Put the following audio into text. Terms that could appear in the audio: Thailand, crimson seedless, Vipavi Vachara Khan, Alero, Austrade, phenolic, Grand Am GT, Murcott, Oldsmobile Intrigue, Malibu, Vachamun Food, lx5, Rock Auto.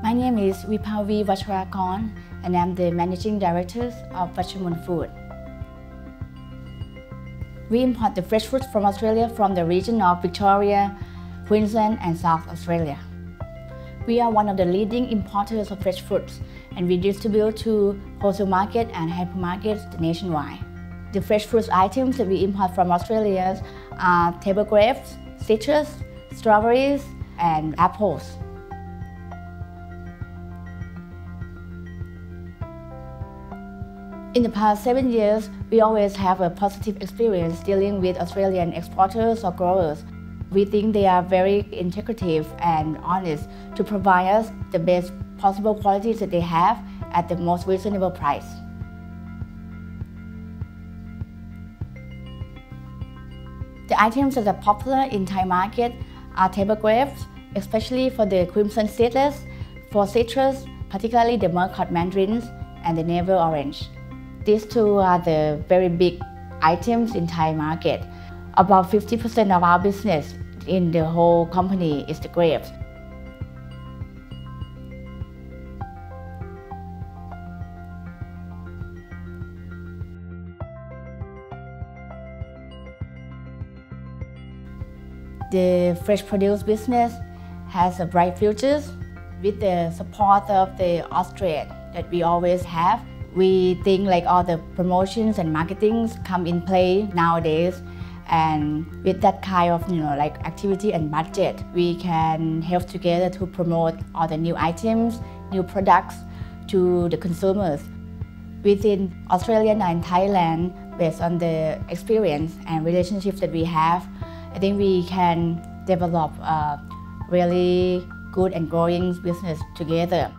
My name is Vipavi Vachara Khan, and I'm the Managing Director of Vachamun Food. We import the fresh fruit from Australia from the region of Victoria, Queensland and South Australia. We are one of the leading importers of fresh fruits, and we distribute to wholesale market and hypermarkets nationwide. The fresh fruit items that we import from Australia are table grapes, citrus, strawberries and apples. In the past 7 years, we always have a positive experience dealing with Australian exporters or growers. We think they are very integrative and honest to provide us the best possible qualities that they have at the most reasonable price. The items that are popular in Thai market are table grapes, especially for the crimson seedless, for citrus, particularly the Murcott mandarins and the navel orange. These two are the very big items in Thai market. About 50% of our business in the whole company is the grapes. The fresh produce business has a bright future with the support of the Austrade that we always have. We think like all the promotions and marketings come in play nowadays, and with that kind of activity and budget, we can help together to promote all the new items, new products to the consumers. Within Australia and Thailand, based on the experience and relationships that we have, I think we can develop a really good and growing business together.